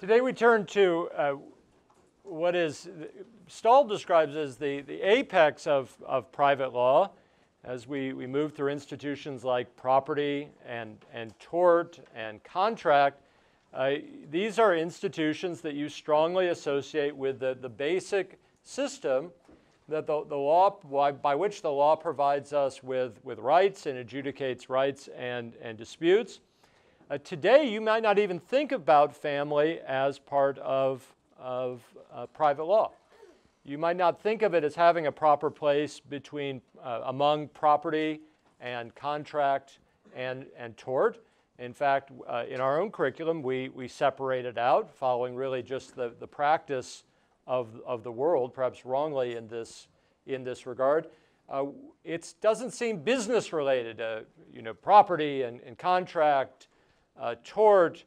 Today we turn to what is Stahl describes as the apex of private law as we move through institutions like property and tort and contract. These are institutions that you strongly associate with the basic system that the law, by which the law provides us with rights and adjudicates rights and disputes. Today, you might not even think about family as part of private law. You might not think of it as having a proper place between among property and contract and tort. In fact, in our own curriculum, we separate it out, following really just the practice of the world, perhaps wrongly in this regard. It doesn't seem business related. You know, property and contract. Tort,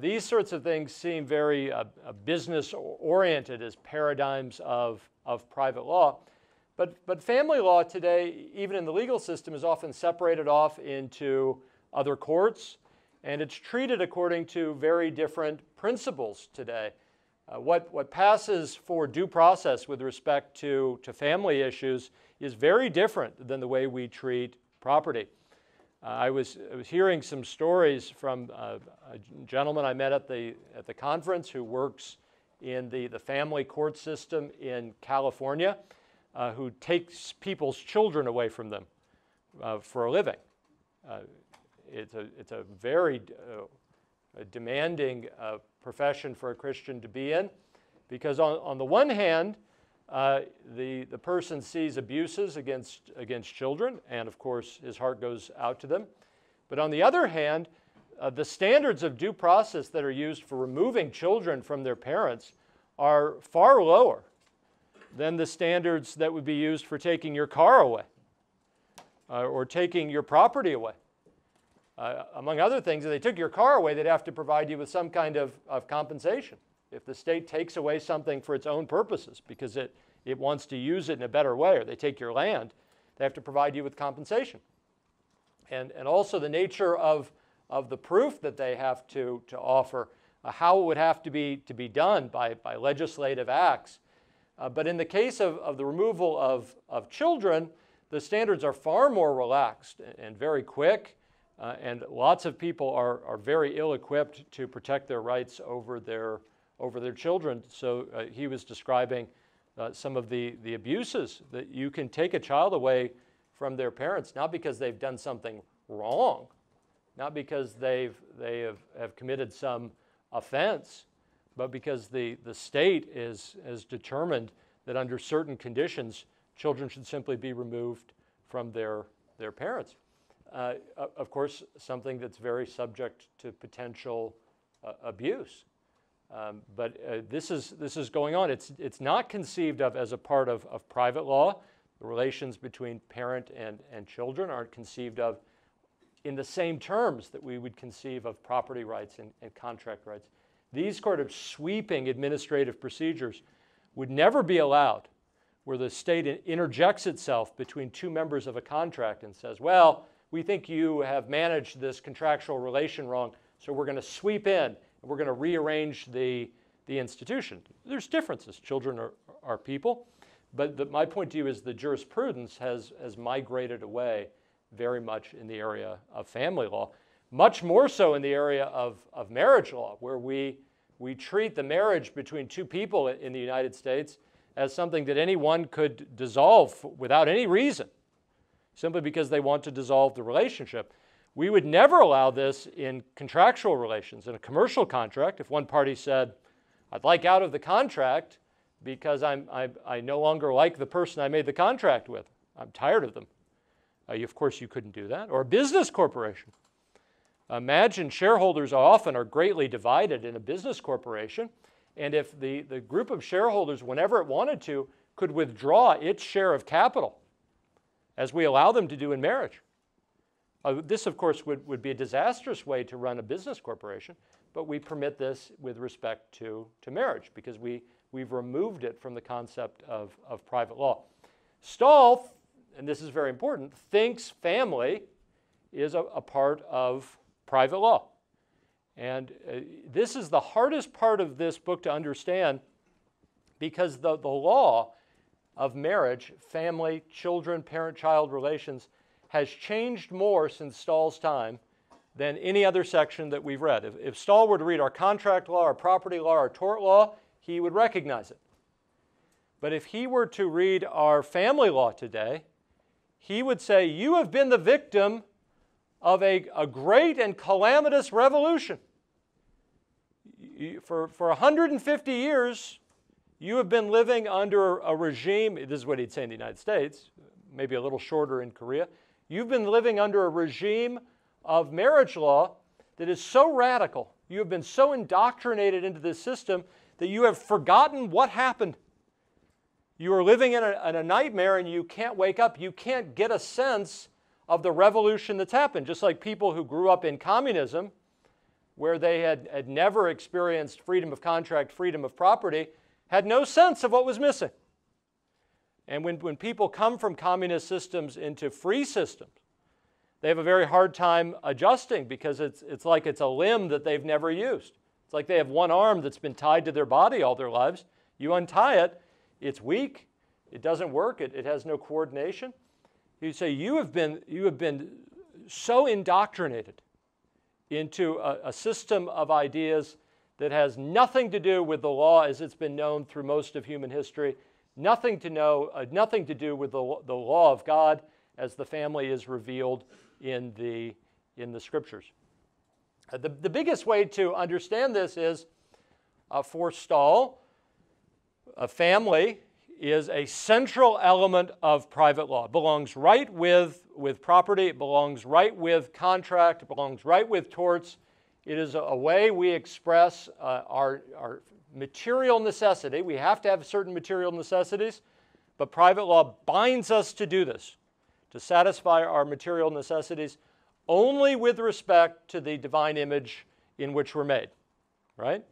these sorts of things seem very business-oriented as paradigms of private law. But family law today, even in the legal system, is often separated off into other courts, and it's treated according to very different principles today. What passes for due process with respect to family issues is very different than the way we treat property. I was hearing some stories from a gentleman I met at the conference who works in the family court system in California, who takes people's children away from them for a living. It's a very demanding profession for a Christian to be in, because on the one hand, the person sees abuses against children, and of course his heart goes out to them. But on the other hand, the standards of due process that are used for removing children from their parents are far lower than the standards that would be used for taking your car away or taking your property away. Among other things, if they took your car away, they'd have to provide you with some kind of compensation. If the state takes away something for its own purposes because it wants to use it in a better way, or they take your land, they have to provide you with compensation. And also the nature of the proof that they have to offer, how it would have to be done by legislative acts. But in the case of the removal of children, the standards are far more relaxed and very quick. And lots of people are very ill-equipped to protect their rights over their children. So he was describing some of the abuses that you can take a child away from their parents, not because they've done something wrong, not because they have committed some offense, but because the state is determined that under certain conditions, children should simply be removed from their parents. Of course, something that's very subject to potential abuse. This is going on. It's not conceived of as a part of private law. The relations between parent and children aren't conceived of in the same terms that we would conceive of property rights and contract rights. These sort of sweeping administrative procedures would never be allowed where the state interjects itself between two members of a contract and says, well, we think you have managed this contractual relation wrong, so we're going to sweep in. We're going to rearrange the institution. There's differences. Children are people. But my point to you is the jurisprudence has migrated away very much in the area of family law, much more so in the area of marriage law, where we treat the marriage between two people in the United States as something that anyone could dissolve without any reason, simply because they want to dissolve the relationship. We would never allow this in contractual relations. In a commercial contract, if one party said, I'd like out of the contract because I no longer like the person I made the contract with. I'm tired of them. Of course, you couldn't do that. Or a business corporation. Imagine shareholders often are greatly divided in a business corporation. And if the group of shareholders, whenever it wanted to, could withdraw its share of capital, as we allow them to do in marriage. This, of course, would be a disastrous way to run a business corporation, but we permit this with respect to marriage because we've removed it from the concept of private law. Stahl, and this is very important, thinks family is a part of private law. And this is the hardest part of this book to understand, because the law of marriage, family, children, parent-child relations has changed more since Stahl's time than any other section that we've read. If Stahl were to read our contract law, our property law, our tort law, he would recognize it. But if he were to read our family law today, he would say, you have been the victim of a great and calamitous revolution. For 150 years, you have been living under a regime, this is what he'd say in the United States, maybe a little shorter in Korea, you've been living under a regime of marriage law that is so radical, you have been so indoctrinated into this system that you have forgotten what happened. You are living in a nightmare and you can't wake up. You can't get a sense of the revolution that's happened, just like people who grew up in communism, where they had never experienced freedom of contract, freedom of property, had no sense of what was missing. And when people come from communist systems into free systems, they have a very hard time adjusting, because it's like it's a limb that they've never used. It's like they have one arm that's been tied to their body all their lives. You untie it, it's weak, it doesn't work, it has no coordination. You say, you have been so indoctrinated into a system of ideas that has nothing to do with the law as it's been known through most of human history, nothing to do with the law of God as the family is revealed in the Scriptures. The biggest way to understand this is, for Stahl, a family is a central element of private law. It belongs right with property, it belongs right with contract, it belongs right with torts. It is a way we express our material necessity. We have to have certain material necessities, but private law binds us to do this, to satisfy our material necessities only with respect to the divine image in which we're made, right?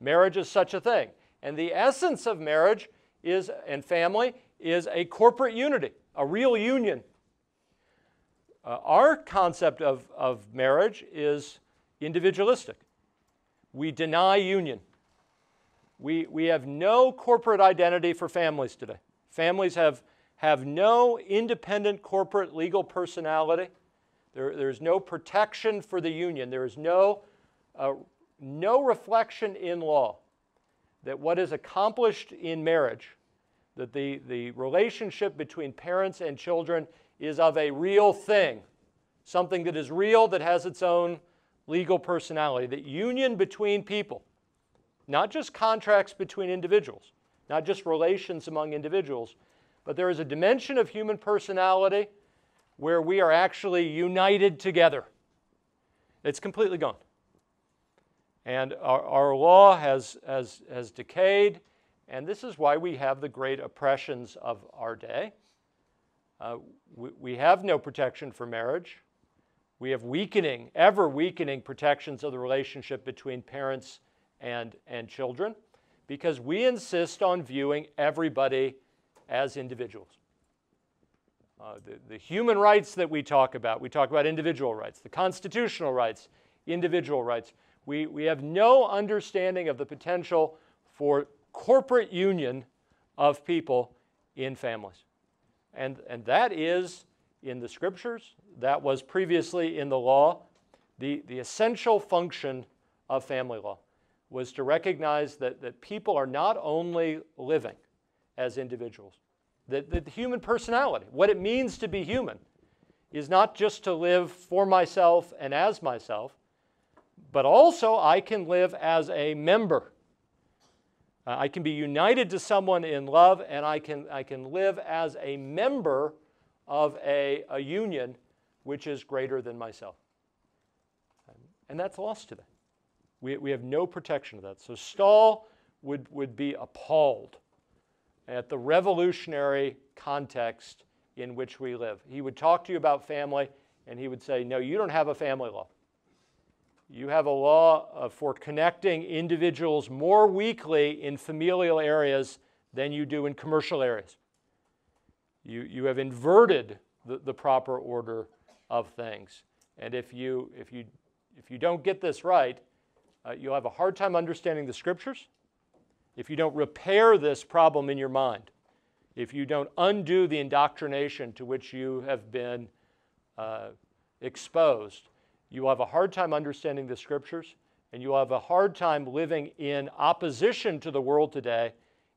Marriage is such a thing. And the essence of marriage is, and family, is a corporate unity, a real union. Our concept of marriage is individualistic. We deny union. We have no corporate identity for families today. Families have no independent corporate legal personality. There's no protection for the union. There is no reflection in law that what is accomplished in marriage, that the relationship between parents and children is of a real thing, something that is real, that has its own legal personality, that union between people, not just contracts between individuals, not just relations among individuals, but there is a dimension of human personality where we are actually united together. It's completely gone. And our law has decayed, and this is why we have the great oppressions of our day. We have no protection for marriage. We have weakening, ever weakening protections of the relationship between parents and children, because we insist on viewing everybody as individuals. The human rights that we talk about individual rights, the constitutional rights, individual rights. We have no understanding of the potential for corporate union of people in families. And that is in the Scriptures. That was previously in the law. The essential function of family law was to recognize that people are not only living as individuals, that the human personality, what it means to be human, is not just to live for myself and as myself, but also I can live as a member. I can be united to someone in love, and I can live as a member of a union which is greater than myself. And that's lost today. We have no protection of that. So Stahl would be appalled at the revolutionary context in which we live. He would talk to you about family, and he would say, no, you don't have a family law. You have a law for connecting individuals more weakly in familial areas than you do in commercial areas. You have inverted the proper order of things. And if you if you don't get this right, you'll have a hard time understanding the scriptures. If you don't repair this problem in your mind, if you don't undo the indoctrination to which you have been exposed, you will have a hard time understanding the scriptures, and you will have a hard time living in opposition to the world today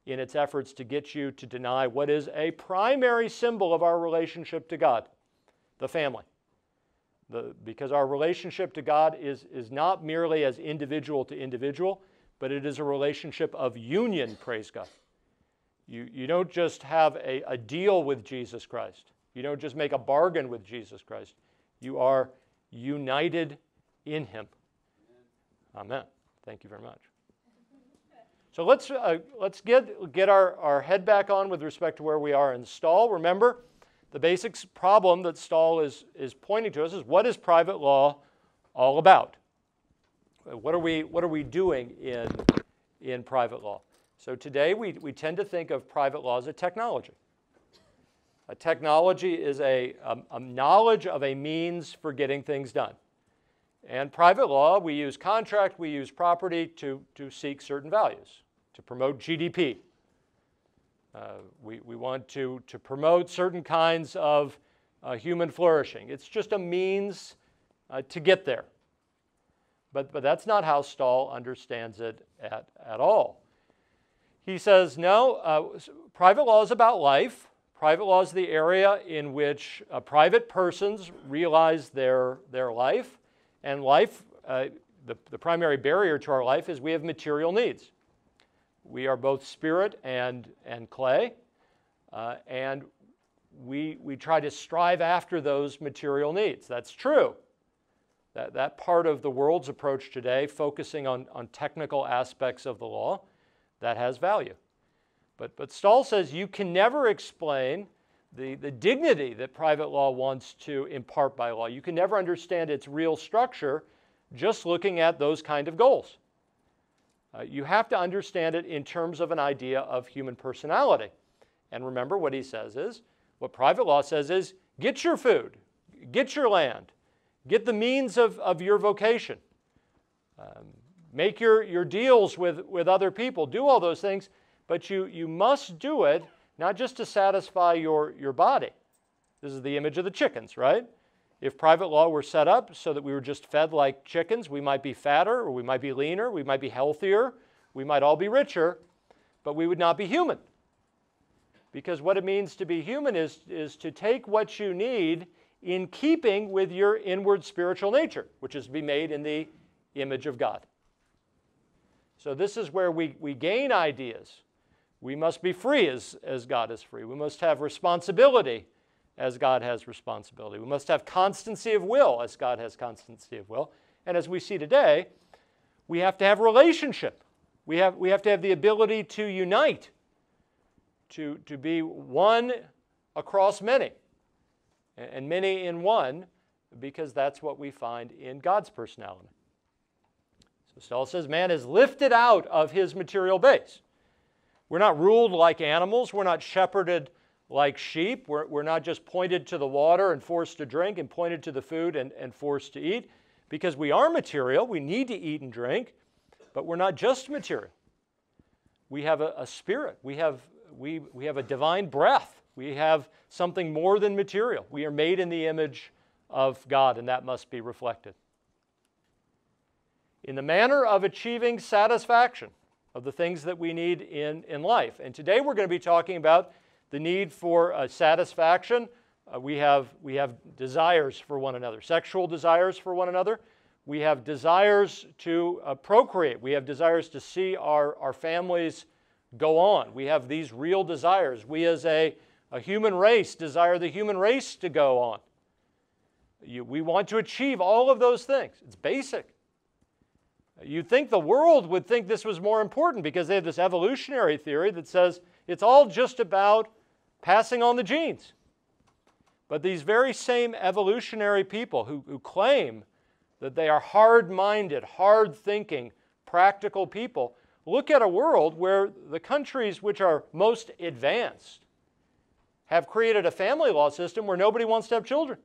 in its efforts to get you to deny what is a primary symbol of our relationship to God, the family. Because our relationship to God is not merely as individual to individual, but it is a relationship of union, praise God. You don't just have a deal with Jesus Christ. You don't just make a bargain with Jesus Christ. You are united in Him. Amen. Thank you very much. So let's get our head back on with respect to where we are in Stahl. Remember, the basic problem that Stahl is pointing to us is, what is private law all about? What are we doing in private law? So today we tend to think of private law as a technology. A technology is a knowledge of a means for getting things done. And private law, we use contract, we use property to seek certain values, to promote GDP. We want to promote certain kinds of human flourishing. It's just a means to get there. But that's not how Stahl understands it at all. He says, no, private law is about life. Private law is the area in which private persons realize their life. And life, the primary barrier to our life is we have material needs. We are both spirit and clay, and we try to strive after those material needs. That's true. That part of the world's approach today, focusing on technical aspects of the law, that has value. But Stahl says you can never explain the dignity that private law wants to impart by law. You can never understand its real structure just looking at those kind of goals. You have to understand it in terms of an idea of human personality. And remember what he says is, what private law says is, get your food, get your land, get the means of your vocation, make your deals with other people, do all those things, but you must do it not just to satisfy your body. This is the image of the chickens, right? If private law were set up so that we were just fed like chickens, we might be fatter, or we might be leaner, we might be healthier, we might all be richer, but we would not be human. Because what it means to be human is to take what you need in keeping with your inward spiritual nature, which is to be made in the image of God. So this is where we gain ideas. We must be free as God is free. We must have responsibility as God has responsibility. We must have constancy of will as God has constancy of will. And as we see today, we have to have relationship. We have to have the ability to unite, to be one across many, and many in one, because that's what we find in God's personality. So Stahl says man is lifted out of his material base. We're not ruled like animals. We're not shepherded like sheep. We're not just pointed to the water and forced to drink, and pointed to the food and forced to eat, because we are material. We need to eat and drink, but we're not just material. We have a spirit. We have a divine breath. We have something more than material. We are made in the image of God, and that must be reflected. In the manner of achieving satisfaction of the things that we need in life. And today we're going to be talking about the need for satisfaction. We have desires for one another, sexual desires for one another. We have desires to procreate. We have desires to see our families go on. We have these real desires. We as a human race desire the human race to go on. We want to achieve all of those things. It's basic. You'd think the world would think this was more important because they have this evolutionary theory that says it's all just about passing on the genes. But these very same evolutionary people who claim that they are hard-minded, hard-thinking, practical people, look at a world where the countries which are most advanced have created a family law system where nobody wants to have children.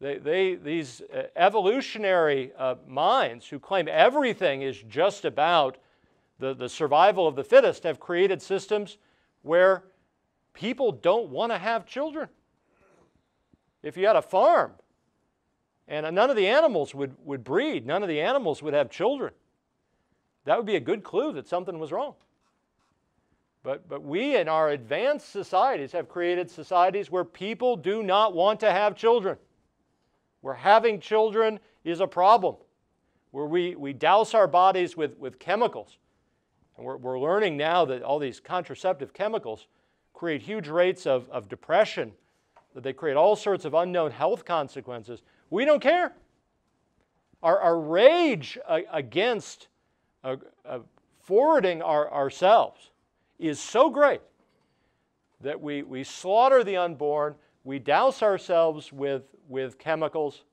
These evolutionary minds who claim everything is just about the survival of the fittest have created systems where people don't want to have children. If you had a farm and none of the animals would breed, none of the animals would have children, that would be a good clue that something was wrong. But we in our advanced societies have created societies where people do not want to have children, where having children is a problem, where we douse our bodies with chemicals. And we're learning now that all these contraceptive chemicals create huge rates of depression, that they create all sorts of unknown health consequences. We don't care. Our rage against forwarding ourselves is so great that we slaughter the unborn, we douse ourselves with chemicals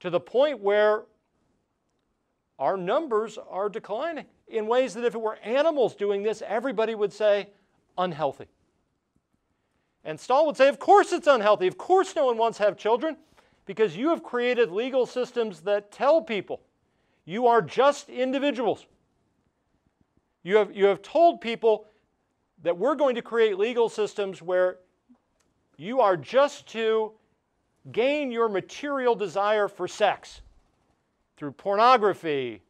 to the point where our numbers are declining in ways that if it were animals doing this, everybody would say unhealthy. And Stahl would say, of course it's unhealthy. Of course no one wants to have children, because you have created legal systems that tell people you are just individuals. You have told people that we're going to create legal systems where you are just to gain your material desire for sex through pornography,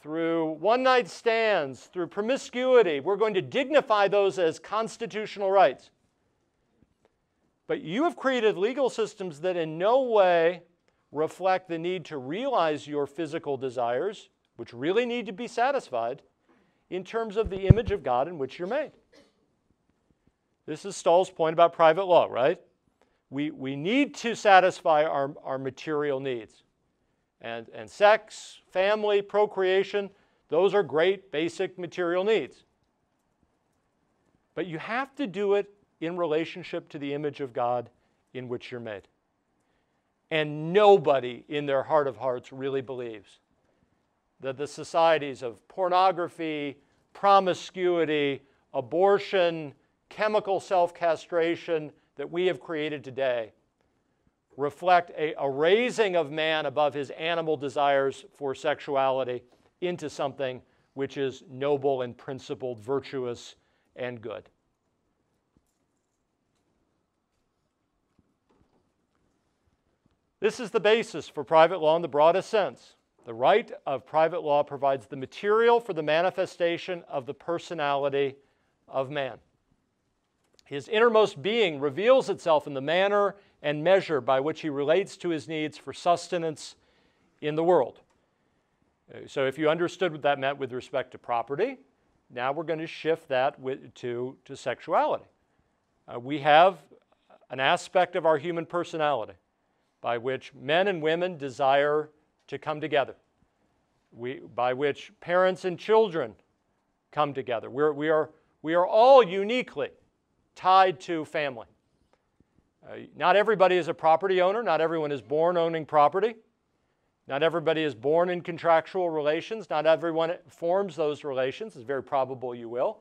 through one-night stands, through promiscuity. We're going to dignify those as constitutional rights. But you have created legal systems that in no way reflect the need to realize your physical desires, which really need to be satisfied, in terms of the image of God in which you're made. This is Stahl's point about private law, right? We need to satisfy our material needs. And sex, family, procreation, those are great basic material needs. But you have to do it in relationship to the image of God in which you're made. And nobody in their heart of hearts really believes that the societies of pornography, promiscuity, abortion, chemical self-castration that we have created today reflect a raising of man above his animal desires for sexuality into something which is noble and principled, virtuous, and good. This is the basis for private law in the broadest sense. The right of private law provides the material for the manifestation of the personality of man. His innermost being reveals itself in the manner and measure by which he relates to his needs for sustenance in the world. So if you understood what that meant with respect to property, now we're going to shift that to sexuality. We have an aspect of our human personality by which men and women desire to come together, by which parents and children come together. We are all uniquely tied to family. Not everybody is a property owner. Not everyone is born owning property. Not everybody is born in contractual relations. Not everyone forms those relations. It's very probable you will.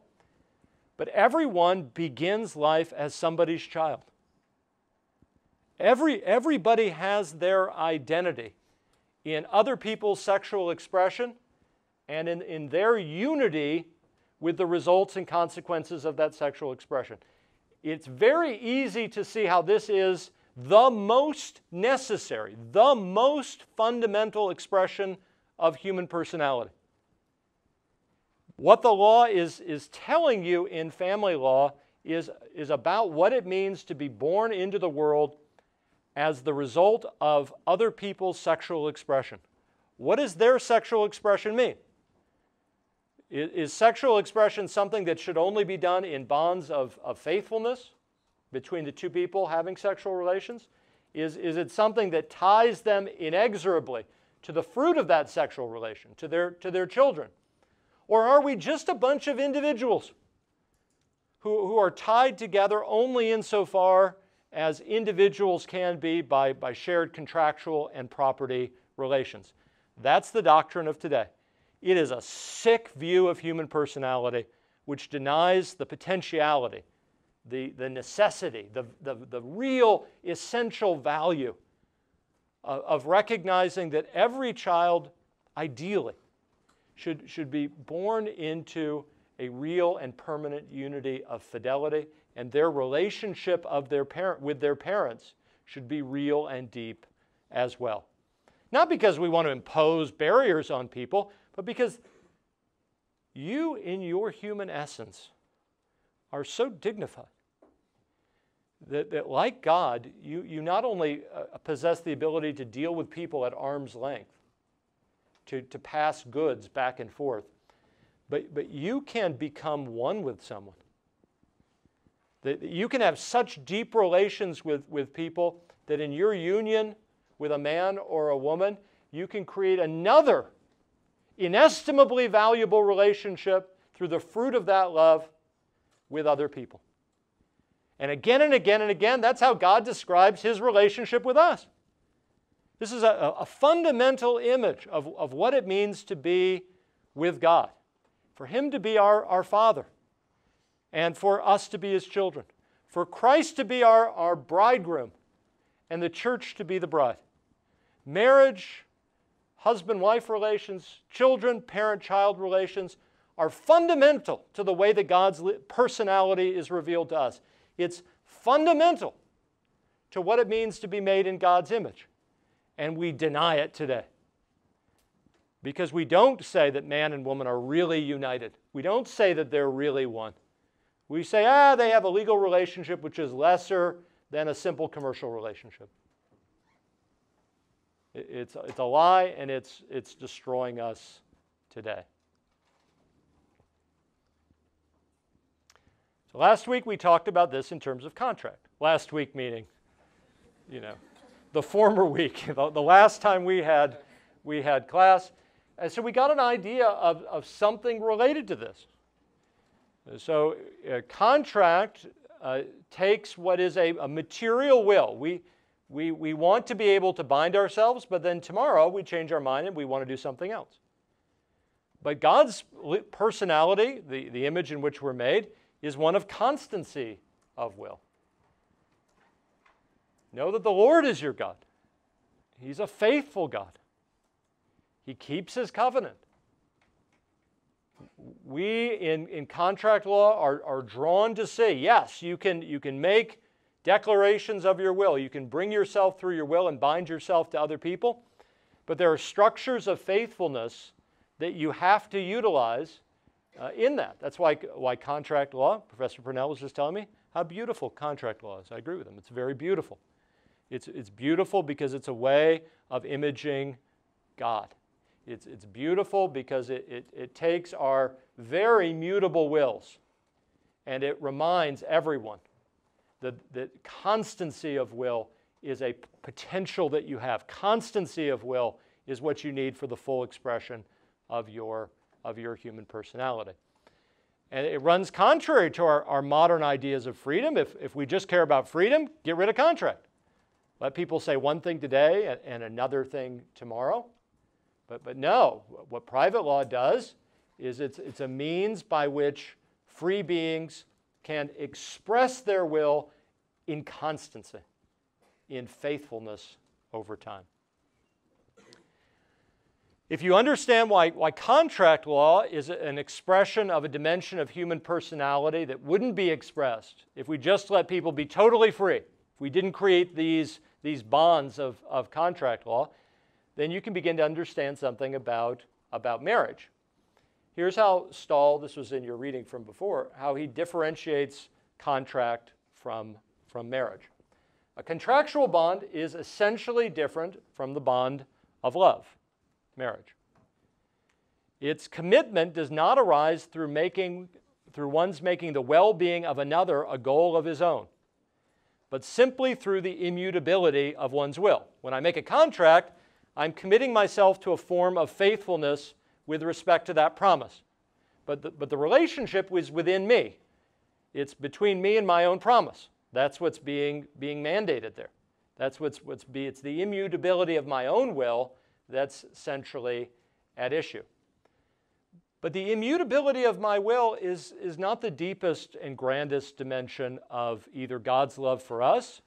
But everyone begins life as somebody's child. Everybody has their identity in other people's sexual expression and in their unity with the results and consequences of that sexual expression. It's very easy to see how this is the most necessary, the most fundamental expression of human personality. What the law is telling you in family law is about what it means to be born into the world as the result of other people's sexual expression. What does their sexual expression mean? Is sexual expression something that should only be done in bonds of faithfulness between the two people having sexual relations? Is it something that ties them inexorably to the fruit of that sexual relation, to their children? Or are we just a bunch of individuals who are tied together only insofar as individuals can be by shared contractual and property relations? That's the doctrine of today. It is a sick view of human personality which denies the potentiality, the necessity, the real essential value of recognizing that every child, ideally, should be born into a real and permanent unity of fidelity, and their relationship of their parent with their parents should be real and deep as well. Not because we want to impose barriers on people, but because you, in your human essence, are so dignified that like God, you not only possess the ability to deal with people at arm's length, to pass goods back and forth, but you can become one with someone. That you can have such deep relations with people that in your union with a man or a woman, you can create another inestimably valuable relationship through the fruit of that love with other people. And again and again and again, that's how God describes his relationship with us. This is a fundamental image of what it means to be with God. For him to be our Father, and for us to be his children. For Christ to be our bridegroom, and the church to be the bride. Marriage, husband-wife relations, children, parent-child relations are fundamental to the way that God's personality is revealed to us. It's fundamental to what it means to be made in God's image. And we deny it today. Because we don't say that man and woman are really united. We don't say that they're really one. We say, they have a legal relationship which is lesser than a simple commercial relationship. It's a lie, and it's destroying us today. So last week we talked about this in terms of contract. Last week meaning, the former week, the last time we had class. And so we got an idea of something related to this. So a contract takes what is a material will. We want to be able to bind ourselves, but then tomorrow we change our mind and we want to do something else. But God's personality, the image in which we're made, is one of constancy of will. Know that the Lord is your God. He's a faithful God. He keeps his covenant. We, in contract law, are drawn to say, yes, you can make declarations of your will. You can bring yourself through your will and bind yourself to other people. But there are structures of faithfulness that you have to utilize in that. That's why contract law, Professor Purnell was just telling me how beautiful contract law is. I agree with him. It's very beautiful. It's beautiful because it's a way of imaging God. It's beautiful because it takes our very mutable wills and it reminds everyone that constancy of will is a potential that you have. Constancy of will is what you need for the full expression of your human personality. And it runs contrary to our modern ideas of freedom. If we just care about freedom, get rid of contract. Let people say one thing today and another thing tomorrow. But no, what private law does is it's a means by which free beings can express their will in constancy, in faithfulness over time. If you understand why contract law is an expression of a dimension of human personality that wouldn't be expressed if we just let people be totally free, if we didn't create these bonds of contract law, then you can begin to understand something about marriage. Here's how Stahl, this was in your reading from before, how he differentiates contract from marriage. A contractual bond is essentially different from the bond of love, marriage. Its commitment does not arise through one's making the well-being of another a goal of his own, but simply through the immutability of one's will. When I make a contract, I'm committing myself to a form of faithfulness with respect to that promise. But the relationship is within me. It's between me and my own promise. That's what's being mandated there. That's it's the immutability of my own will that's centrally at issue. But the immutability of my will is not the deepest and grandest dimension of either God's love for us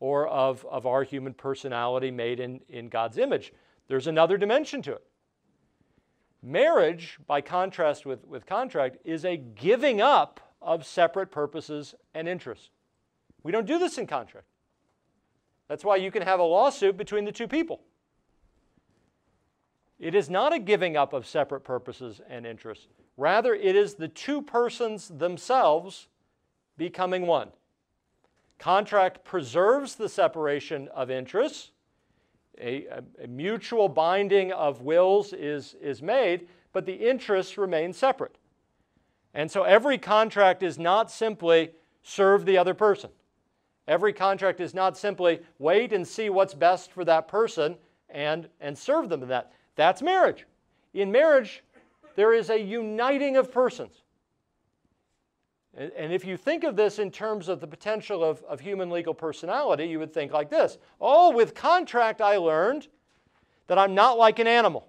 or of our human personality made in God's image. There's another dimension to it. Marriage, by contrast with contract, is a giving up of separate purposes and interests. We don't do this in contract. That's why you can have a lawsuit between the two people. It is not a giving up of separate purposes and interests. Rather, it is the two persons themselves becoming one. Contract preserves the separation of interests. A mutual binding of wills is made, but the interests remain separate. And so every contract is not simply serve the other person. Every contract is not simply wait and see what's best for that person and serve them in that. That's marriage. In marriage, there is a uniting of persons. And if you think of this in terms of the potential of human legal personality, you would think like this. Oh, with contract I learned that I'm not like an animal.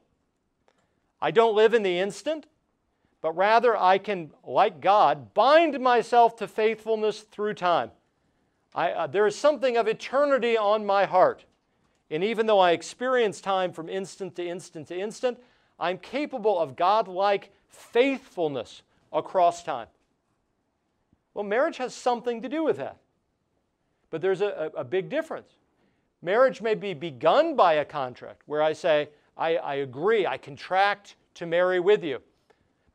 I don't live in the instant, but rather I can, like God, bind myself to faithfulness through time. There is something of eternity on my heart. And even though I experience time from instant to instant to instant, I'm capable of God-like faithfulness across time. Well, marriage has something to do with that. But there's a big difference. Marriage may be begun by a contract where I say, I agree, I contract to marry with you.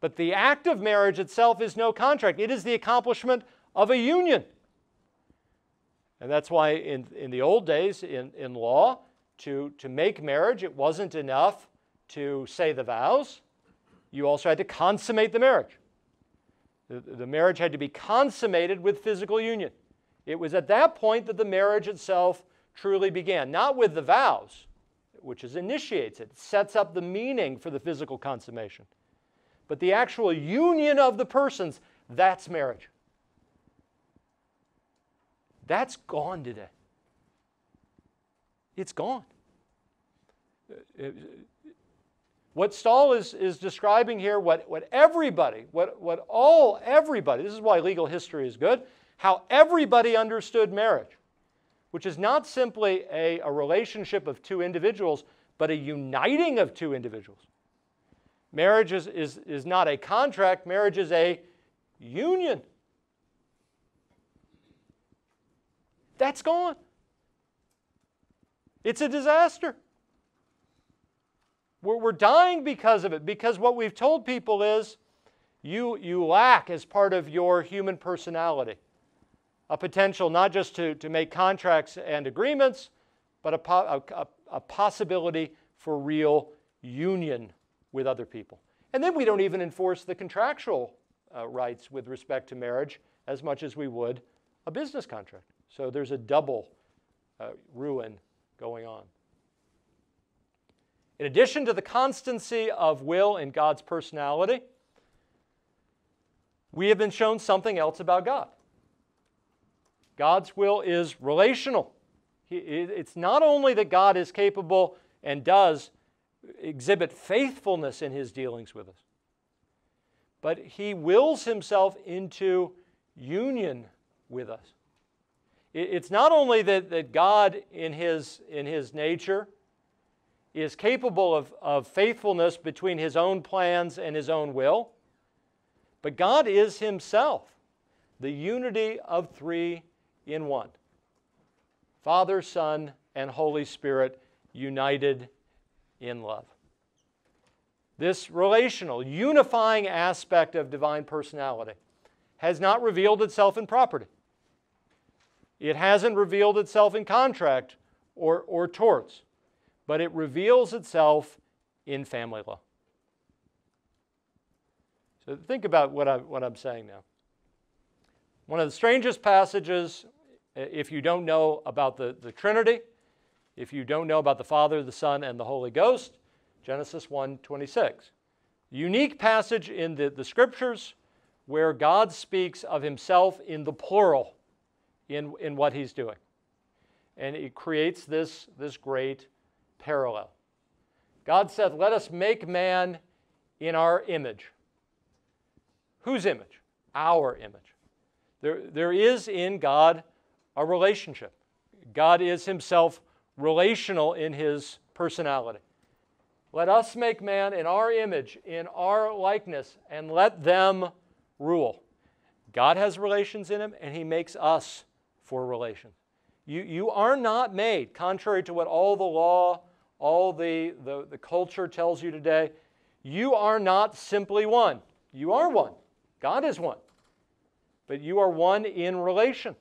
But the act of marriage itself is no contract. It is the accomplishment of a union. And that's why in the old days in law, to make marriage, it wasn't enough to say the vows. You also had to consummate the marriage. The marriage had to be consummated with physical union. It was at that point that the marriage itself truly began, not with the vows, which is initiates it, sets up the meaning for the physical consummation. But the actual union of the persons, that's marriage. That's gone today. It's gone. What Stahl is describing here, what everybody, this is why legal history is good, how everybody understood marriage, which is not simply a relationship of two individuals, but a uniting of two individuals. Marriage is not a contract, marriage is a union. That's gone. It's a disaster. We're dying because of it, because what we've told people is you lack, as part of your human personality, a potential not just to make contracts and agreements, but a possibility for real union with other people. And then we don't even enforce the contractual rights with respect to marriage as much as we would a business contract. So there's a double ruin going on. In addition to the constancy of will in God's personality, we have been shown something else about God. God's will is relational. It's not only that God is capable and does exhibit faithfulness in His dealings with us, but He wills Himself into union with us. It's not only that God in his nature is capable of faithfulness between His own plans and His own will, but God is Himself the unity of three in one. Father, Son, and Holy Spirit united in love. This relational, unifying aspect of divine personality has not revealed itself in property. It hasn't revealed itself in contract or torts. But it reveals itself in family law. So think about what I'm saying now. One of the strangest passages, if you don't know about the Trinity, if you don't know about the Father, the Son, and the Holy Ghost, Genesis 1:26. Unique passage in the Scriptures where God speaks of Himself in the plural in what He's doing. And it creates this great parallel. God said, let us make man in our image. Whose image? Our image. There is in God a relationship. God is himself relational in his personality. Let us make man in our image, in our likeness, and let them rule. God has relations in him, and he makes us for relations. You are not made, contrary to what all the law, all the culture tells you today, you are not simply one. You are one. God is one. But you are one in relation.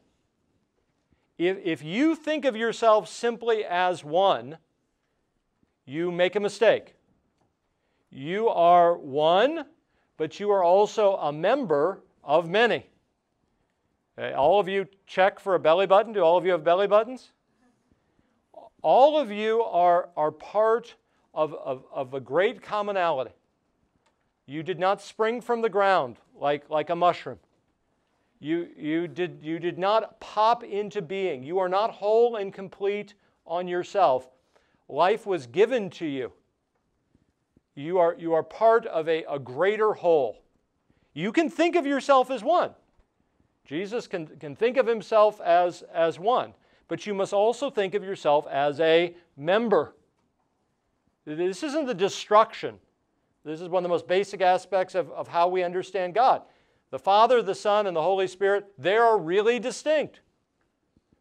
If you think of yourself simply as one, you make a mistake. You are one, but you are also a member of many. Okay, all of you check for a belly button. Do all of you have belly buttons? All of you are part of a great commonality. You did not spring from the ground like a mushroom. You did not pop into being. You are not whole and complete on yourself. Life was given to you. You are part of a greater whole. You can think of yourself as one. Jesus can think of himself as one. But you must also think of yourself as a member. This isn't the destruction. This is one of the most basic aspects of how we understand God. The Father, the Son, and the Holy Spirit, they are really distinct.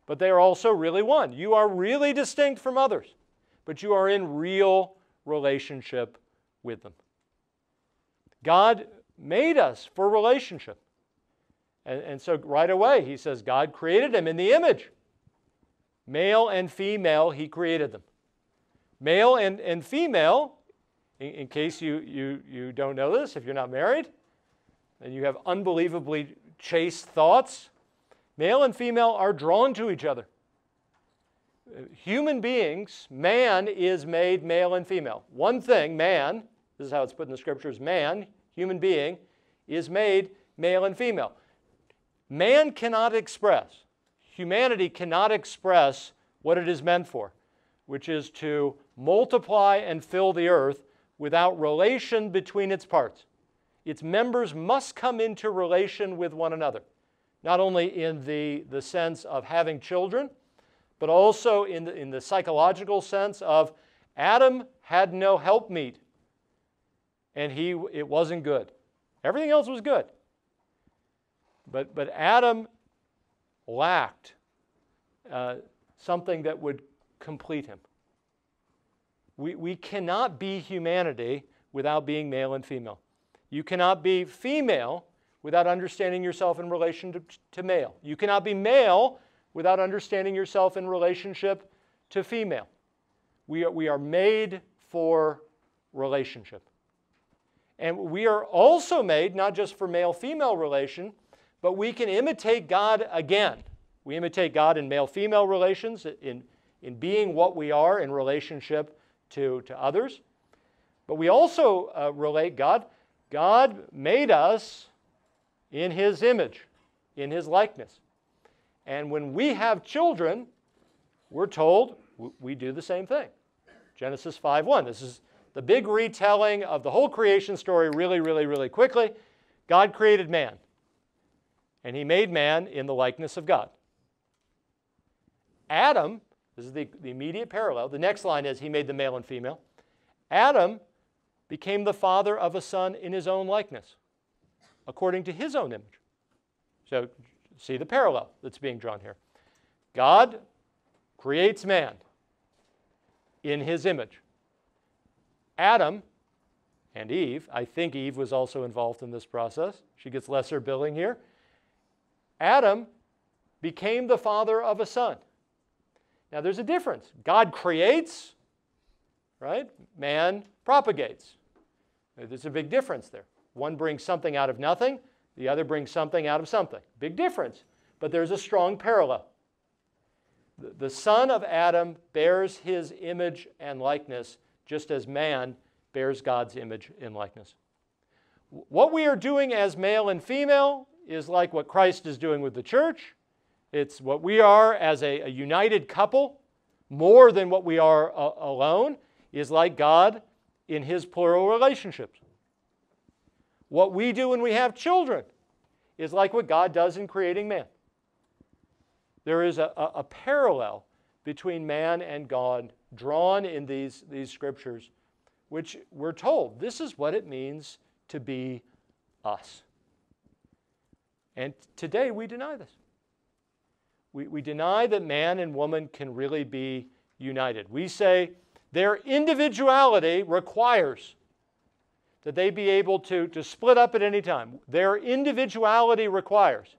But they are also really one. You are really distinct from others. But you are in real relationship with them. God made us for relationship. And so right away he says God created them in the image. Male and female he created them. Male and female, in case you don't know this, if you're not married, and you have unbelievably chaste thoughts, male and female are drawn to each other. Human beings, man is made male and female. One thing, man, this is how it's put in the scriptures, man, human being, is made male and female. Man cannot express, humanity cannot express what it is meant for, which is to multiply and fill the earth without relation between its parts. Its members must come into relation with one another, not only in the sense of having children, but also in the psychological sense of Adam had no helpmeet, and it wasn't good. Everything else was good. But Adam lacked something that would complete him. We cannot be humanity without being male and female. You cannot be female without understanding yourself in relation to male. You cannot be male without understanding yourself in relationship to female. We are made for relationship. And we are also made not just for male-female relation, but we can imitate God again. We imitate God in male-female relations, in being what we are in relationship to others. But we also relate God. God made us in his image, in his likeness. And when we have children, we're told we do the same thing. Genesis 5:1. This is the big retelling of the whole creation story really, really, really quickly. God created man, and he made man in the likeness of God. Adam, this is the immediate parallel. The next line is he made them male and female. Adam became the father of a son in his own likeness, according to his own image. So see the parallel that's being drawn here. God creates man in his image. Adam and Eve, I think Eve was also involved in this process. She gets lesser billing here. Adam became the father of a son. Now there's a difference. God creates, right? Man propagates. There's a big difference there. One brings something out of nothing, the other brings something out of something. Big difference, but there's a strong parallel. The son of Adam bears his image and likeness, just as man bears God's image and likeness. What we are doing as male and female is like what Christ is doing with the church. It's what we are as a united couple, more than what we are alone, is like God in his plural relationships. What we do when we have children is like what God does in creating man. There is a parallel between man and God drawn in these scriptures, which we're told this is what it means to be us. And today we deny this. We deny that man and woman can really be united. We say their individuality requires that they be able to split up at any time. Their individuality requires.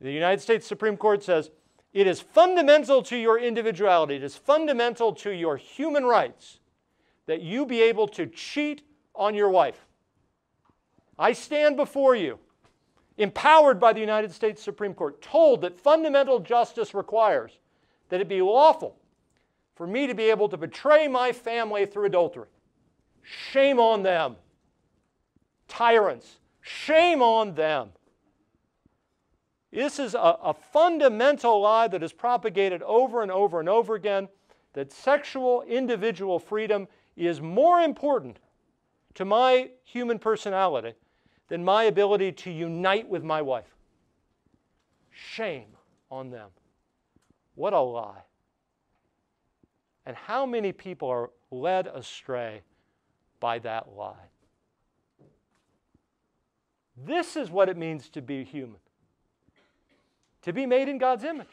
The United States Supreme Court says it is fundamental to your individuality, it is fundamental to your human rights that you be able to cheat on your wife. I stand before you, empowered by the United States Supreme Court, told that fundamental justice requires that it be lawful for me to be able to betray my family through adultery. Shame on them. Tyrants, shame on them. This is a fundamental lie that is propagated over and over and over again, that sexual individual freedom is more important to my human personality than my ability to unite with my wife. Shame on them. What a lie. And how many people are led astray by that lie? This is what it means to be human, to be made in God's image.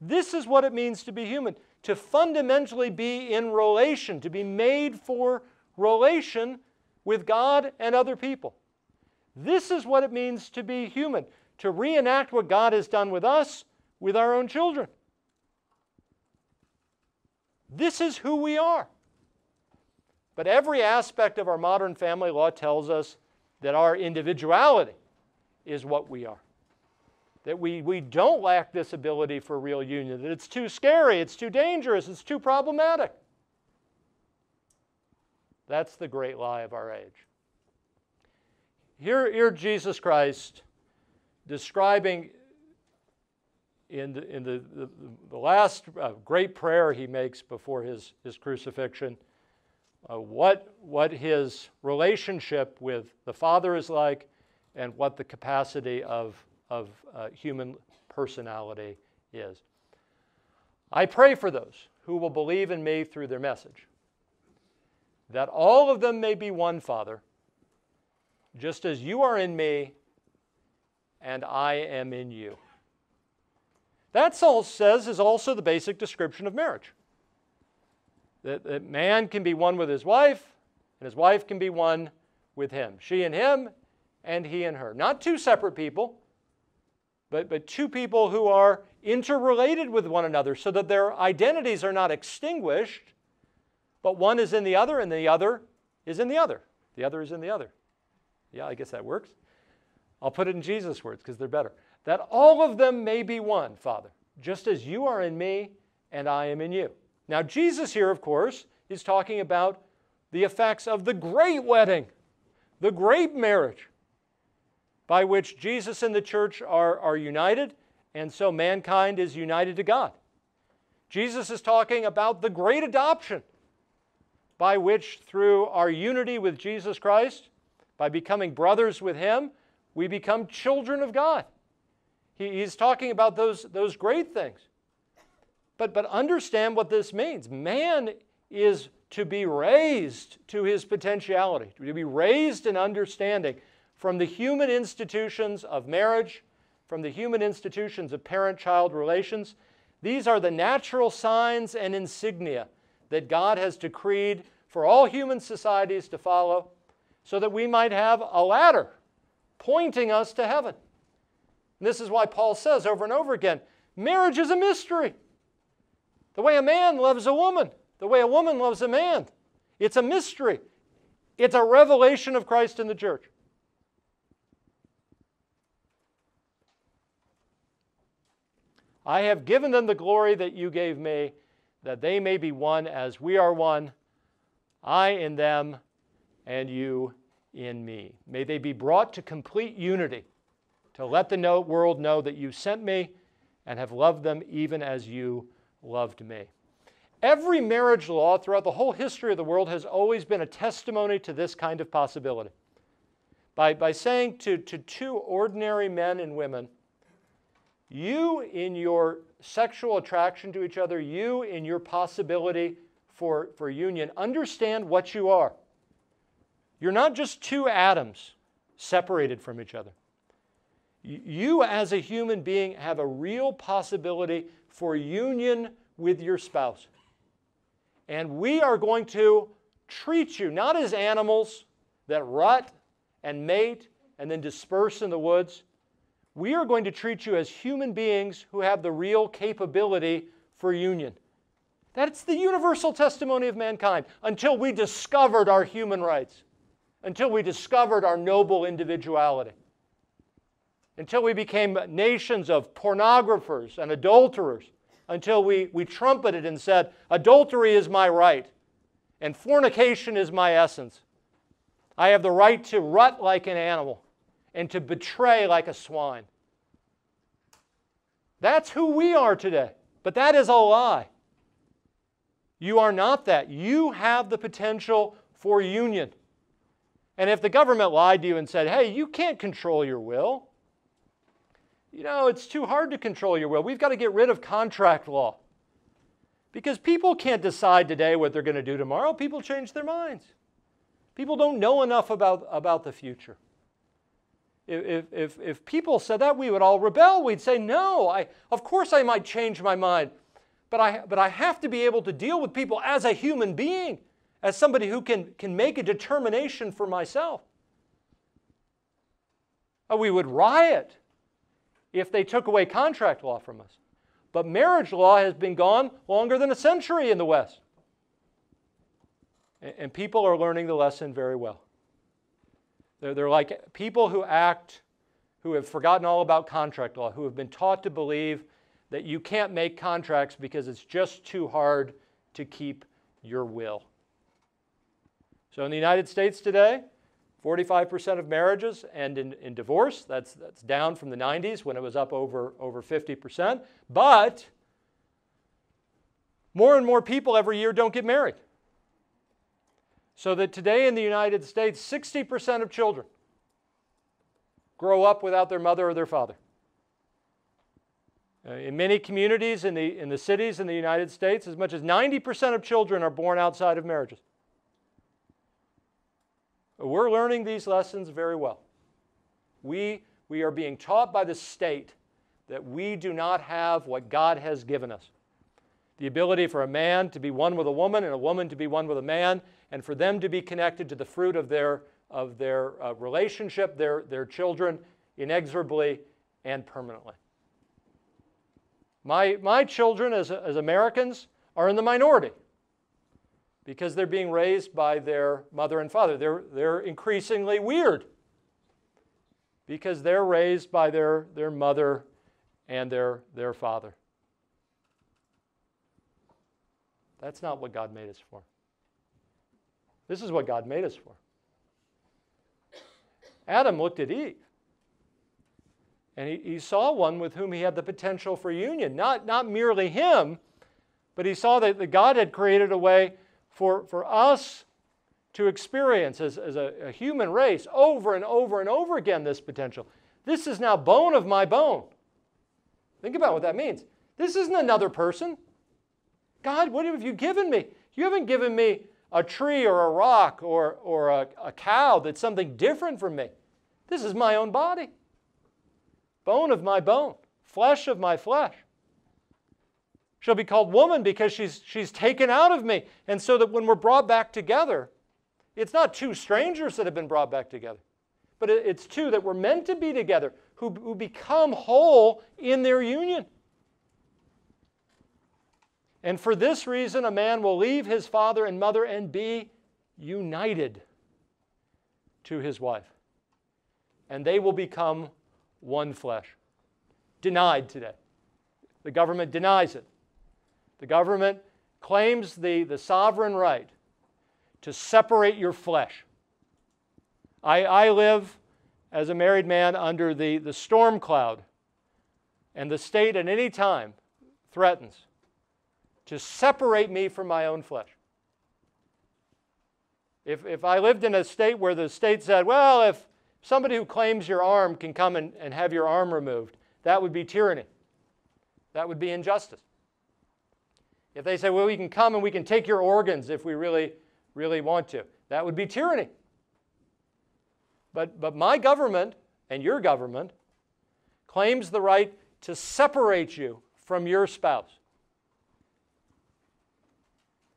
This is what it means to be human, to fundamentally be in relation, to be made for relation with God and other people. This is what it means to be human, to reenact what God has done with us, with our own children. This is who we are. But every aspect of our modern family law tells us that our individuality is what we are, that we don't lack this ability for real union, that it's too scary, it's too dangerous, it's too problematic. That's the great lie of our age. Here Jesus Christ describing in the last great prayer he makes before his crucifixion, what his relationship with the Father is like and what the capacity of human personality is. I pray for those who will believe in me through their message, that all of them may be one, Father, just as you are in me and I am in you. That Saul says is also the basic description of marriage. That man can be one with his wife, and his wife can be one with him. She and him, and he and her. Not two separate people, but two people who are interrelated with one another so that their identities are not extinguished, but one is in the other, and the other is in the other. The other is in the other. Yeah, I guess that works. I'll put it in Jesus' words because they're better. That all of them may be one, Father, just as you are in me and I am in you. Now, Jesus here, of course, is talking about the effects of the great wedding, the great marriage, by which Jesus and the church are united, and so mankind is united to God. Jesus is talking about the great adoption, by which, through our unity with Jesus Christ, by becoming brothers with him, we become children of God. He's talking about those great things. But understand what this means. Man is to be raised to his potentiality, to be raised in understanding from the human institutions of marriage, from the human institutions of parent-child relations. These are the natural signs and insignia that God has decreed for all human societies to follow, so that we might have a ladder pointing us to heaven. And this is why Paul says over and over again, marriage is a mystery. The way a man loves a woman, the way a woman loves a man, it's a mystery. It's a revelation of Christ in the church. I have given them the glory that you gave me, that they may be one as we are one, I in them and you in me. May they be brought to complete unity, to let the world know that you sent me and have loved them even as you loved me. Every marriage law throughout the whole history of the world has always been a testimony to this kind of possibility. By saying to two ordinary men and women, you in your sexual attraction to each other, you in your possibility for union. Understand what you are. You're not just two atoms separated from each other. You as a human being have a real possibility for union with your spouse. And we are going to treat you not as animals that rut and mate and then disperse in the woods. We are going to treat you as human beings who have the real capability for union. That's the universal testimony of mankind until we discovered our human rights, until we discovered our noble individuality, until we became nations of pornographers and adulterers, until we trumpeted and said, adultery is my right and fornication is my essence. I have the right to rut like an animal and to betray like a swine. That's who we are today, but that is a lie. You are not that. You have the potential for union. And if the government lied to you and said, hey, you can't control your will, you know, it's too hard to control your will. We've got to get rid of contract law because people can't decide today what they're going to do tomorrow. People change their minds. People don't know enough about the future. If people said that, we would all rebel. We'd say, no, of course I might change my mind, but I have to be able to deal with people as a human being, as somebody who can make a determination for myself. We would riot if they took away contract law from us. But marriage law has been gone longer than a century in the West. And people are learning the lesson very well. They're like people who have forgotten all about contract law, who have been taught to believe that you can't make contracts because it's just too hard to keep your will. So in the United States today, 45% of marriages end in divorce. That's down from the 90s when it was up over 50%. But more and more people every year don't get married. So that today in the United States, 60% of children grow up without their mother or their father. In many communities, in the cities in the United States, as much as 90% of children are born outside of marriages. We're learning these lessons very well. We are being taught by the state that we do not have what God has given us. The ability for a man to be one with a woman and a woman to be one with a man, and for them to be connected to the fruit of their relationship, their children, inexorably and permanently. My children as Americans are in the minority, because they're being raised by their mother and father. They're increasingly weird because they're raised by their mother and their father. That's not what God made us for. This is what God made us for. Adam looked at Eve, and he saw one with whom he had the potential for union. Not merely him, but he saw that God had created a way for us to experience as a human race over and over and over again this potential. This is now bone of my bone. Think about what that means. This isn't another person. God, what have you given me? You haven't given me a tree or a rock or a cow that's something different from me. This is my own body. Bone of my bone, flesh of my flesh. She'll be called woman because she's taken out of me. And so that when we're brought back together, it's not two strangers that have been brought back together, but it's two that were meant to be together who become whole in their union. And for this reason, a man will leave his father and mother and be united to his wife. And they will become one flesh. Denied today. The government denies it. The government claims the sovereign right to separate your flesh. I live as a married man under the storm cloud, and the state at any time threatens to separate me from my own flesh. If I lived in a state where the state said, well, if somebody who claims your arm can come and have your arm removed, that would be tyranny. That would be injustice. If they say, well, we can come and we can take your organs if we really, really want to, that would be tyranny. But my government and your government claims the right to separate you from your spouse,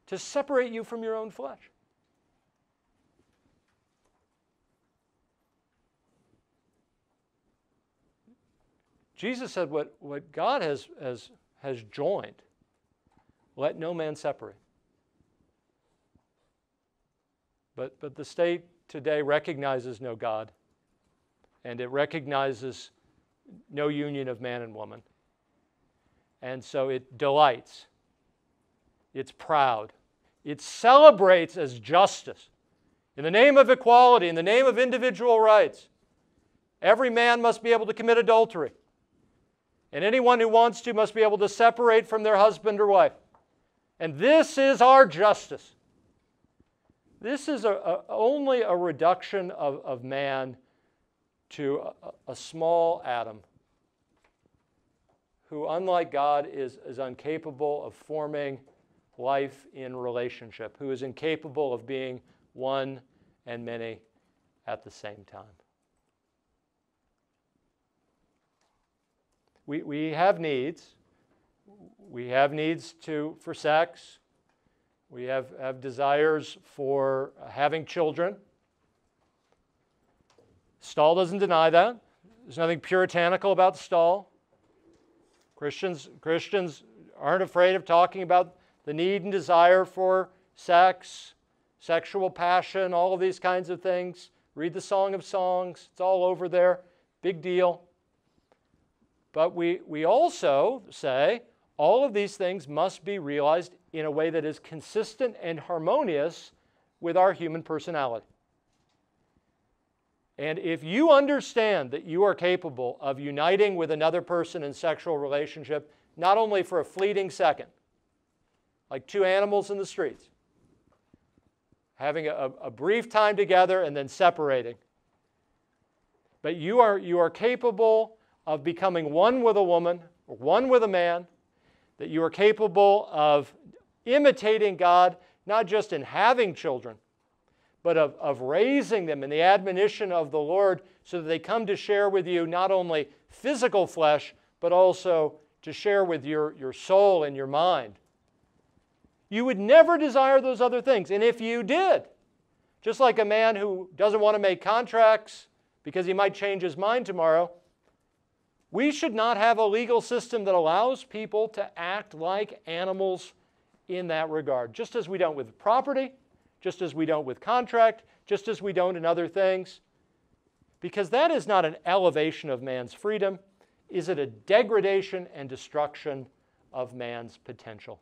to separate you from your own flesh. Jesus said what God has joined, let no man separate. But the state today recognizes no God, and it recognizes no union of man and woman. And so it delights, it's proud, it celebrates as justice. In the name of equality, in the name of individual rights, every man must be able to commit adultery. And anyone who wants to must be able to separate from their husband or wife. And this is our justice. This is only a reduction of man to a small atom who, unlike God, is incapable of forming life in relationship, who is incapable of being one and many at the same time. We have needs. We have needs for sex. We have desires for having children. Stahl doesn't deny that. There's nothing puritanical about Stahl. Christians aren't afraid of talking about the need and desire for sex, sexual passion, all of these kinds of things. Read the Song of Songs. It's all over there. Big deal. But we also say all of these things must be realized in a way that is consistent and harmonious with our human personality. And if you understand that you are capable of uniting with another person in sexual relationship, not only for a fleeting second, like two animals in the streets, having a brief time together and then separating, but you are capable of becoming one with a woman, or one with a man, that you are capable of imitating God, not just in having children, but of raising them in the admonition of the Lord so that they come to share with you not only physical flesh, but also to share with your soul and your mind. You would never desire those other things. And if you did, just like a man who doesn't want to make contracts because he might change his mind tomorrow, we should not have a legal system that allows people to act like animals in that regard, just as we don't with property, just as we don't with contract, just as we don't in other things, because that is not an elevation of man's freedom. Is it a degradation and destruction of man's potential?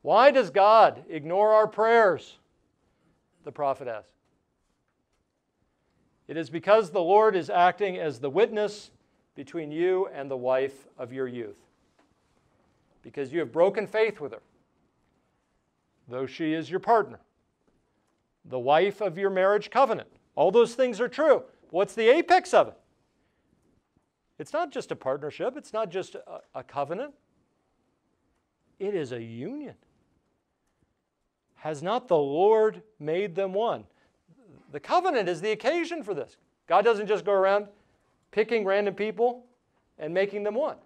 Why does God ignore our prayers? The prophet asks. It is because the Lord is acting as the witness between you and the wife of your youth, because you have broken faith with her, though she is your partner, the wife of your marriage covenant. All those things are true. What's the apex of it? It's not just a partnership. It's not just a covenant. It is a union. Has not the Lord made them one? The covenant is the occasion for this. God doesn't just go around picking random people and making them one.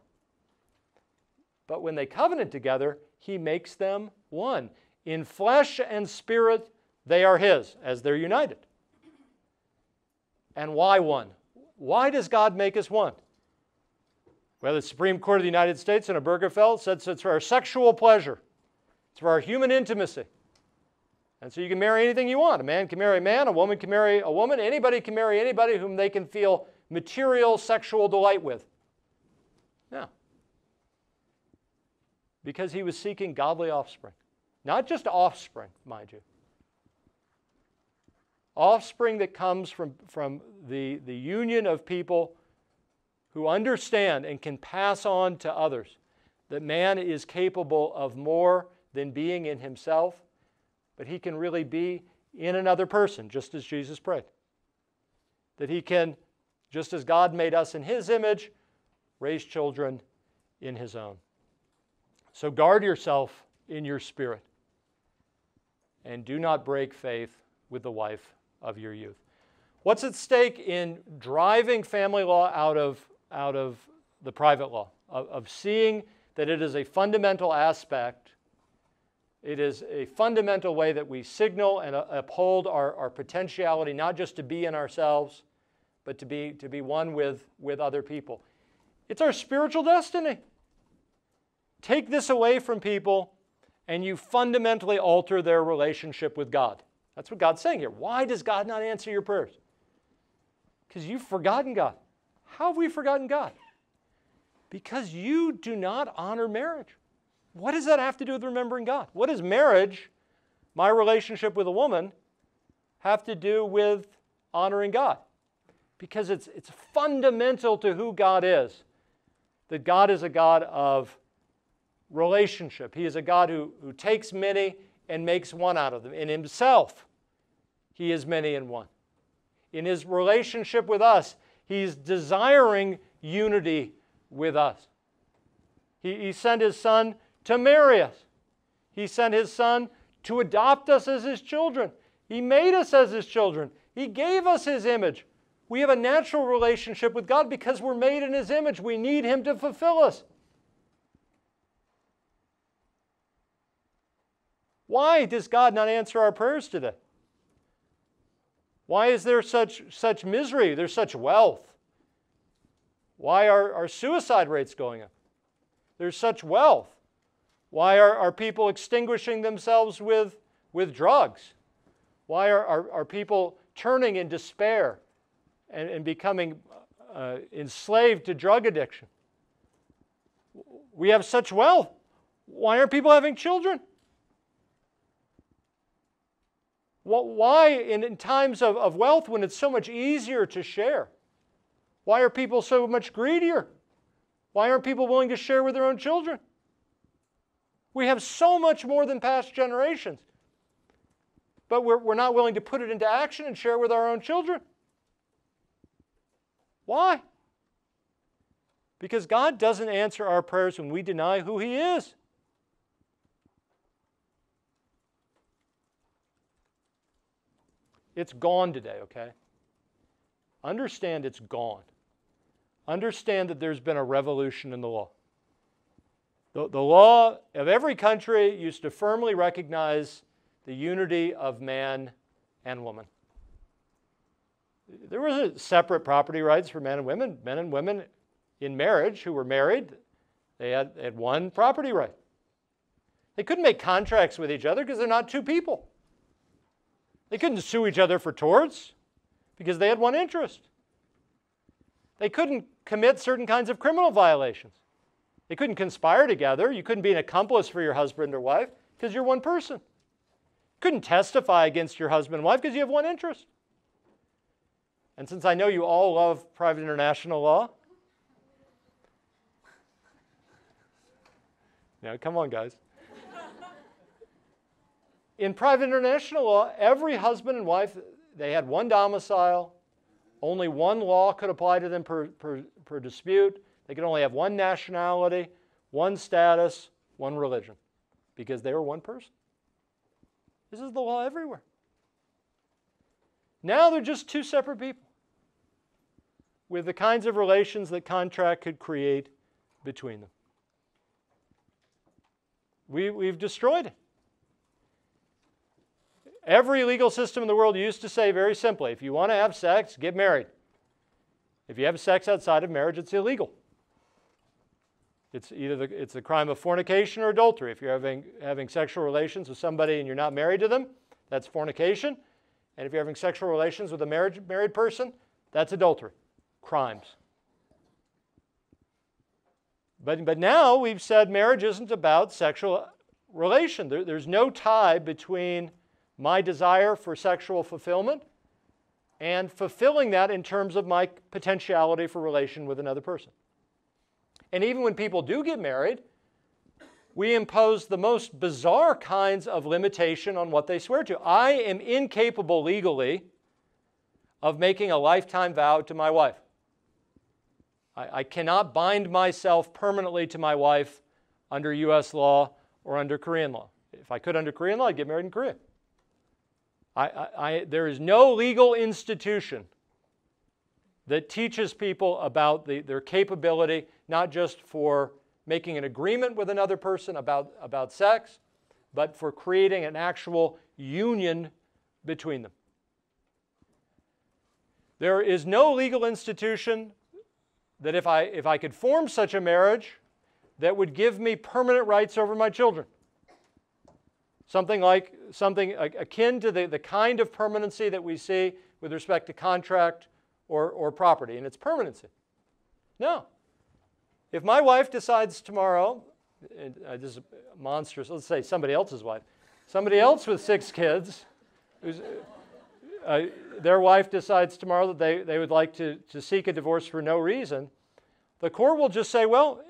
But when they covenant together, He makes them one. In flesh and spirit, they are His as they're united. And why one? Why does God make us one? Well, the Supreme Court of the United States in Obergefell said it's for our sexual pleasure. It's for our human intimacy. And so you can marry anything you want. A man can marry a man, a woman can marry a woman, anybody can marry anybody whom they can feel material sexual delight with. No. Because He was seeking godly offspring. Not just offspring, mind you. Offspring that comes from the union of people who understand and can pass on to others that man is capable of more than being in himself, but he can really be in another person, just as Jesus prayed. That he can, just as God made us in His image, raise children in his own. So guard yourself in your spirit, and do not break faith with the wife of your youth. What's at stake in driving family law out of the private law, of seeing that it is a fundamental aspect, it is a fundamental way that we signal and uphold our potentiality, not just to be in ourselves, but to be one with other people. It's our spiritual destiny. Take this away from people, and you fundamentally alter their relationship with God. That's what God's saying here. Why does God not answer your prayers? Because you've forgotten God. How have we forgotten God? Because you do not honor marriage. What does that have to do with remembering God? What does marriage, my relationship with a woman, have to do with honoring God? Because it's fundamental to who God is, that God is a God of relationship. He is a God who takes many and makes one out of them. In himself, he is many and one. In his relationship with us, he's desiring unity with us. He sent his son to marry us. He sent his son to adopt us as his children. He made us as his children. He gave us his image. We have a natural relationship with God because we're made in his image. We need him to fulfill us. Why does God not answer our prayers today? Why is there such misery? There's such wealth. Why are our suicide rates going up? There's such wealth. Why are people extinguishing themselves with drugs? Why are people turning in despair and becoming enslaved to drug addiction? We have such wealth. Why aren't people having children? Why, in times of wealth, when it's so much easier to share, why are people so much greedier? Why aren't people willing to share with their own children? We have so much more than past generations, but we're not willing to put it into action and share with our own children. Why? Because God doesn't answer our prayers when we deny who he is. It's gone today, okay? Understand it's gone. Understand that there's been a revolution in the law. The law of every country used to firmly recognize the unity of man and woman. There were separate property rights for men and women. Men and women in marriage who were married, they had one property right. They couldn't make contracts with each other because they're not two people. They couldn't sue each other for torts because they had one interest. They couldn't commit certain kinds of criminal violations. They couldn't conspire together. You couldn't be an accomplice for your husband or wife because you're one person. You couldn't testify against your husband and wife because you have one interest. And since I know you all love private international law, now come on, guys. In private international law, every husband and wife, they had one domicile. Only one law could apply to them per dispute. They could only have one nationality, one status, one religion, because they were one person. This is the law everywhere. Now they're just two separate people with the kinds of relations that contract could create between them. We've destroyed it. Every legal system in the world used to say very simply, if you want to have sex, get married. If you have sex outside of marriage, it's illegal. It's either it's the crime of fornication or adultery. If you're having sexual relations with somebody and you're not married to them, that's fornication. And if you're having sexual relations with a married person, that's adultery. Crimes. But now we've said marriage isn't about sexual relation. There's no tie between my desire for sexual fulfillment and fulfilling that in terms of my potentiality for relation with another person. And even when people do get married, we impose the most bizarre kinds of limitation on what they swear to. I am incapable legally of making a lifetime vow to my wife. I cannot bind myself permanently to my wife under U.S. law or under Korean law. If I could under Korean law, I'd get married in Korea. There is no legal institution that teaches people about their capability, not just for making an agreement with another person about sex, but for creating an actual union between them. There is no legal institution that if I could form such a marriage that would give me permanent rights over my children. Something akin to the kind of permanency that we see with respect to contract or property and its permanency. No. If my wife decides tomorrow, and this is monstrous, let's say somebody else's wife, somebody else with 6 kids, who's, their wife decides tomorrow that they would like to seek a divorce for no reason, the court will just say, well,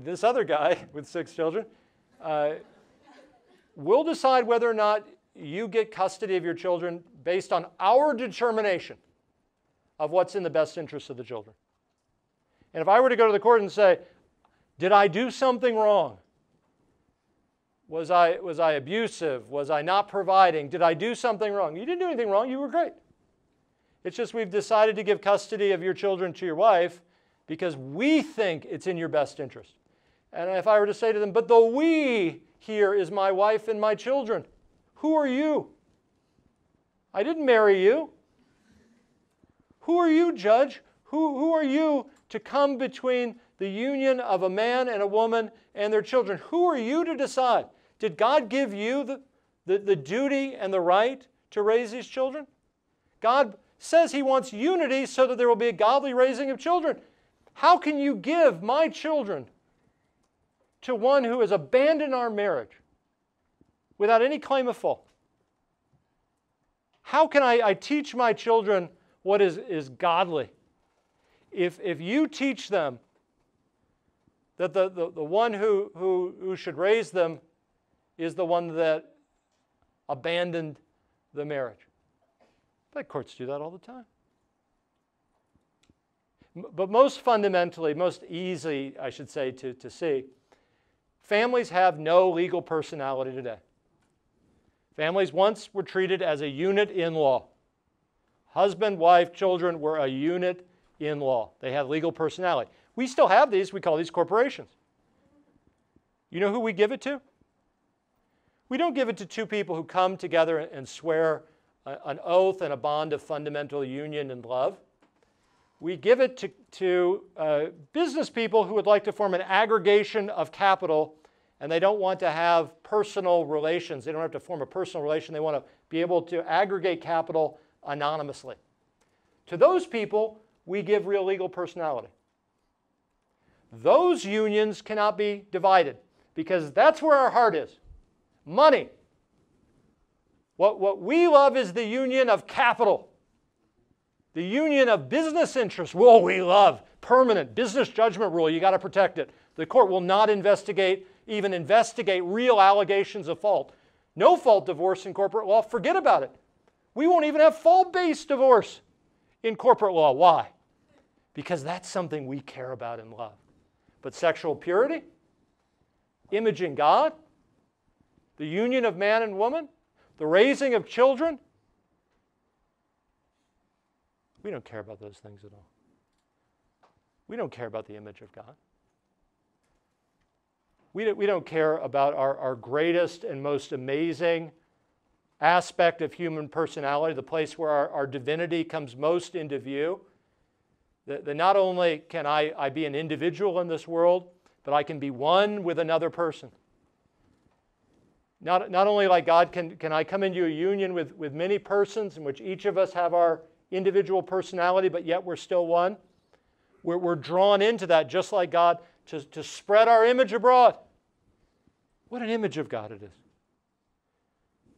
this other guy with 6 children, will decide whether or not you get custody of your children based on our determination of what's in the best interest of the children. And if I were to go to the court and say, did I do something wrong? Was I abusive? Was I not providing? Did I do something wrong? You didn't do anything wrong. You were great. It's just we've decided to give custody of your children to your wife because we think it's in your best interest. And if I were to say to them, but the we here is my wife and my children. Who are you? I didn't marry you. Who are you, Judge? Who are you to come between the union of a man and a woman and their children? Who are you to decide? Did God give you the duty and the right to raise these children? God says He wants unity so that there will be a godly raising of children. How can you give my children to one who has abandoned our marriage without any claim of fault? How can I teach my children what is godly if you teach them that the one who should raise them is the one that abandoned the marriage? But courts do that all the time. But most fundamentally, most easy, I should say, to see, families have no legal personality today. Families once were treated as a unit in law. Husband, wife, children were a unit in law. They had legal personality. We still have these. We call these corporations. You know who we give it to? We don't give it to 2 people who come together and swear an oath and a bond of fundamental union and love. We give it to business people who would like to form an aggregation of capital, and they don't want to have personal relations. They don't have to form a personal relation. They want to be able to aggregate capital anonymously. To those people, we give real legal personality. Those unions cannot be divided because that's where our heart is. Money. What we love is the union of capital. The union of business interests. Whoa, we love permanent business judgment rule. You got to protect it. The court will not investigate real allegations of fault. No fault divorce in corporate law. Forget about it. We won't even have fault-based divorce in corporate law. Why? Because that's something we care about and love. But sexual purity, imaging God, the union of man and woman, the raising of children, we don't care about those things at all. We don't care about the image of God. We don't care about our greatest and most amazing aspect of human personality, the place where our divinity comes most into view. That not only can I be an individual in this world, but I can be one with another person. Not only like God, can I come into a union with many persons in which each of us have our individual personality, but yet we're still one. We're drawn into that just like God to spread our image abroad. What an image of God it is.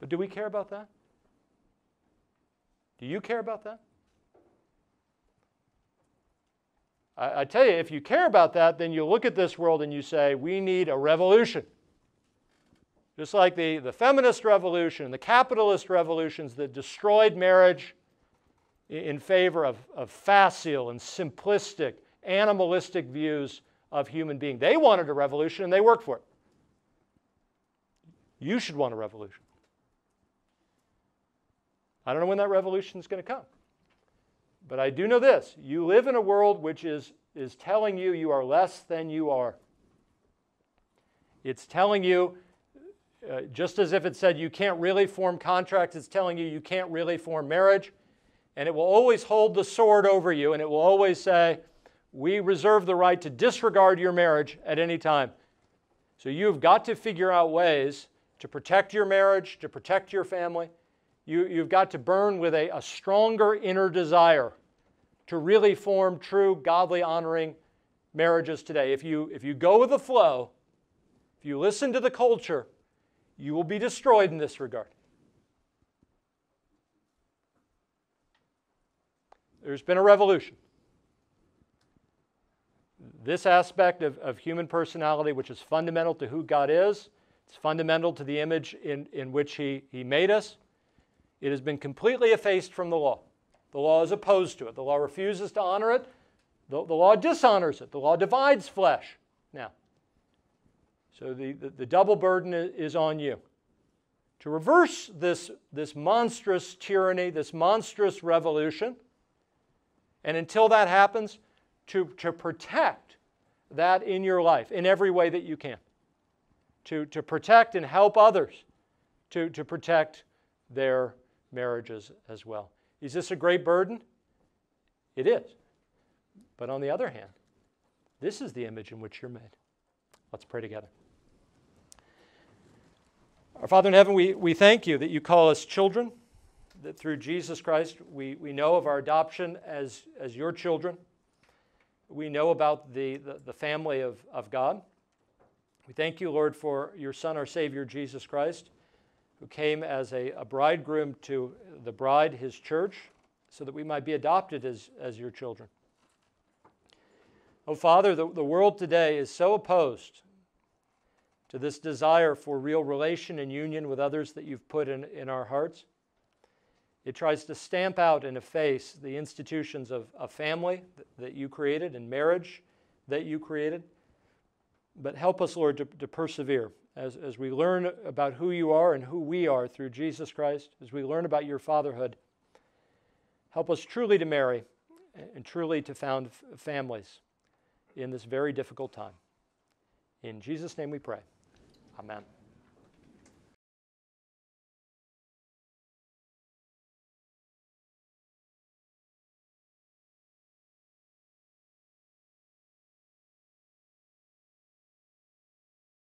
But do we care about that? Do you care about that? I tell you, if you care about that, then you look at this world and you say, we need a revolution. Just like the feminist revolution, the capitalist revolutions that destroyed marriage in favor of facile and simplistic, animalistic views of human being. They wanted a revolution and they worked for it. You should want a revolution. I don't know when that revolution is going to come. But I do know this. You live in a world which is telling you you are less than you are. It's telling you, just as if it said you can't really form contracts, it's telling you you can't really form marriage. And it will always hold the sword over you, and it will always say, we reserve the right to disregard your marriage at any time. So you've got to figure out ways to protect your marriage, to protect your family. You've got to burn with a stronger inner desire to really form true, godly, honoring marriages today. If you go with the flow, if you listen to the culture, you will be destroyed in this regard. There's been a revolution. This aspect of human personality, which is fundamental to who God is, it's fundamental to the image in which He made us, it has been completely effaced from the law. The law is opposed to it. The law refuses to honor it. The law dishonors it. The law divides flesh now. So the double burden is on you. To reverse this monstrous tyranny, this monstrous revolution, and until that happens, to protect that in your life in every way that you can. To protect and help others to protect their marriages as well. Is this a great burden? It is. But on the other hand, this is the image in which you're made. Let's pray together. Our Father in heaven, we thank you that you call us children, that through Jesus Christ we know of our adoption as your children. We know about the family of God. We thank you, Lord, for your Son, our Savior, Jesus Christ, who came as a bridegroom to the bride, his church, so that we might be adopted as your children. Oh, Father, the world today is so opposed to this desire for real relation and union with others that you've put in our hearts. It tries to stamp out and efface the institutions of family that you created and marriage that you created. But help us, Lord, to persevere as we learn about who you are and who we are through Jesus Christ, as we learn about your fatherhood. Help us truly to marry and truly to found families in this very difficult time. In Jesus' name we pray. Amen.